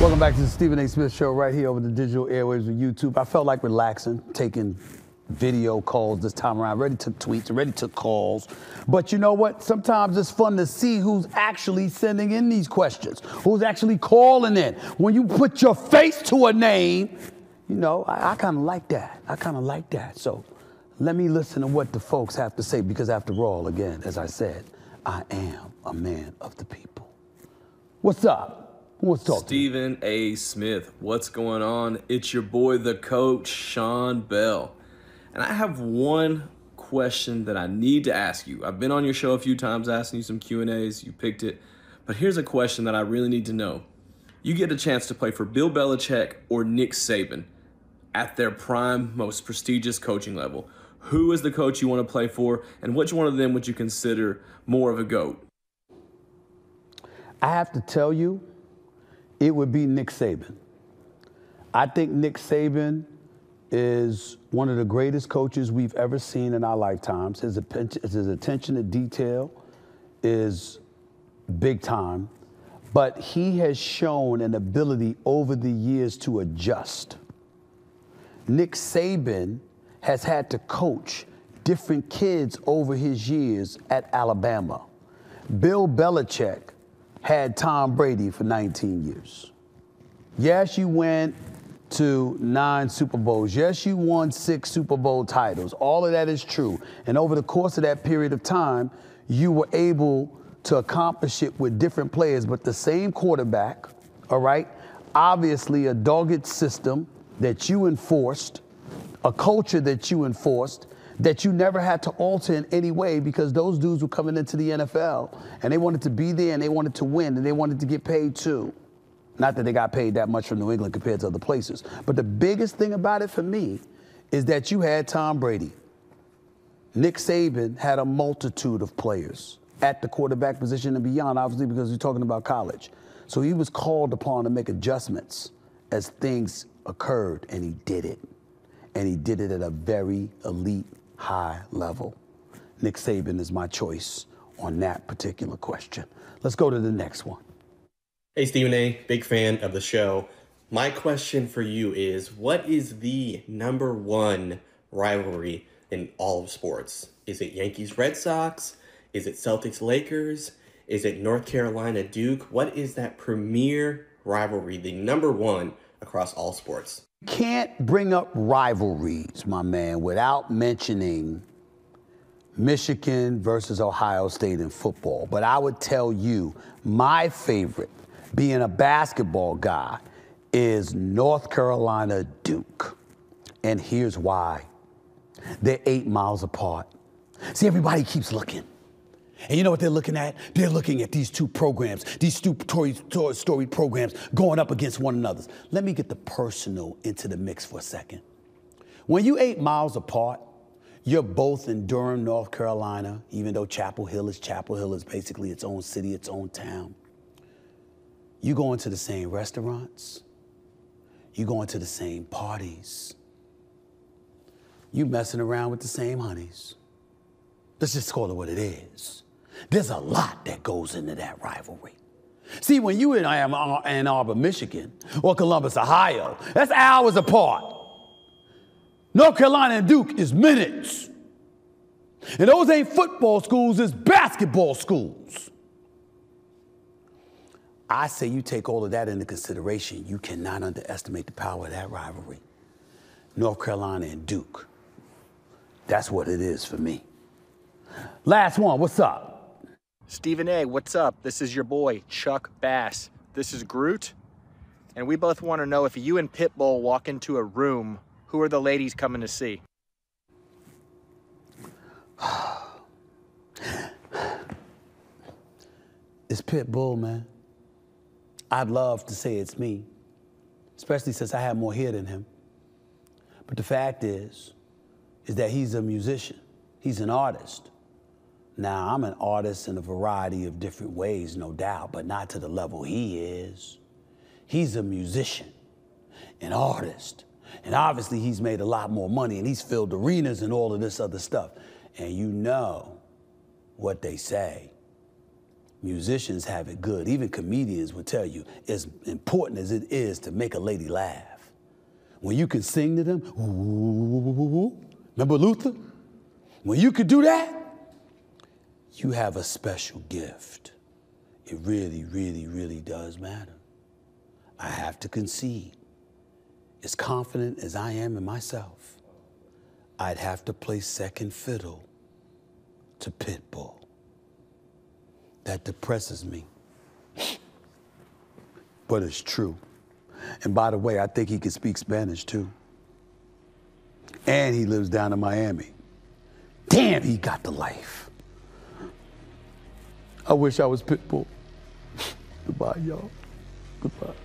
Welcome back to the Stephen A. Smith Show right here over the digital airwaves and YouTube. I felt like relaxing, taking video calls this time around, ready to tweets, ready to calls. But you know what? Sometimes it's fun to see who's actually sending in these questions, who's actually calling in. When you put your face to a name, you know, I kind of like that. I kind of like that. So let me listen to what the folks have to say, because after all, again, as I said, I am a man of the people. What's up? What's talking? Stephen A. Smith, what's going on? It's your boy, the coach, Sean Bell. And I have one question that I need to ask you. I've been on your show a few times asking you some Q&As. You picked it. But here's a question that I really need to know. You get a chance to play for Bill Belichick or Nick Saban at their prime, most prestigious coaching level. Who is the coach you want to play for, and which one of them would you consider more of a GOAT? I have to tell you, it would be Nick Saban. I think Nick Saban is one of the greatest coaches we've ever seen in our lifetimes. His attention to detail is big time, but he has shown an ability over the years to adjust. Nick Saban has had to coach different kids over his years at Alabama. Bill Belichick had Tom Brady for 19 years. Yes, you went to 9 Super Bowls. Yes, you won 6 Super Bowl titles. All of that is true. And over the course of that period of time, you were able to accomplish it with different players, but the same quarterback, all right? Obviously, a dogged system that you enforced, a culture that you enforced, that you never had to alter in any way, because those dudes were coming into the NFL and they wanted to be there and they wanted to win and they wanted to get paid too. Not that they got paid that much from New England compared to other places. But the biggest thing about it for me is that you had Tom Brady. Nick Saban had a multitude of players at the quarterback position and beyond, obviously, because you're talking about college. So he was called upon to make adjustments as things occurred, and he did it. And he did it at a very elite, high level. Nick Saban is my choice on that particular question. Let's go to the next one. Hey, Stephen A., big fan of the show. My question for you is, what is the #1 rivalry in all of sports? Is it Yankees-Red Sox? Is it Celtics-Lakers? Is it North Carolina-Duke? What is that premier rivalry, the #1 across all sports? You can't bring up rivalries, my man, without mentioning Michigan versus Ohio State in football. But I would tell you, my favorite, being a basketball guy, is North Carolina Duke. And here's why. They're 8 miles apart. See, everybody keeps looking. And you know what they're looking at? They're looking at these two programs, these two storied programs going up against one another. Let me get the personal into the mix for a second. When you're 8 miles apart, you're both in Durham, North Carolina, even though Chapel Hill is basically its own city, its own town. You go into the same restaurants. You go into the same parties. You messing around with the same honeys. Let's just call it what it is. There's a lot that goes into that rivalry. See, when you in Ann Arbor, Michigan, or Columbus, Ohio, that's hours apart. North Carolina and Duke is minutes. And those ain't football schools, it's basketball schools. I say you take all of that into consideration. You cannot underestimate the power of that rivalry. North Carolina and Duke. That's what it is for me. Last one, what's up? Stephen A., what's up? This is your boy, Chuck Bass. This is Groot. And we both want to know, if you and Pitbull walk into a room, who are the ladies coming to see? It's Pitbull, man. I'd love to say it's me, especially since I have more hair than him. But the fact is that he's a musician. He's an artist. Now, I'm an artist in a variety of different ways, no doubt, but not to the level he is. He's a musician, an artist, and obviously he's made a lot more money and he's filled arenas and all of this other stuff. And you know what they say. musicians have it good. Even comedians will tell you, as important as it is to make a lady laugh, when you can sing to them, ooh, remember Luther? When you could do that, you have a special gift. It really, really, really does matter. I have to concede, as confident as I am in myself, I'd have to play second fiddle to Pitbull. That depresses me, but it's true. And by the way, I think he can speak Spanish too. And he lives down in Miami. Damn, he got the life. I wish I was Pitbull. Goodbye, y'all. Goodbye.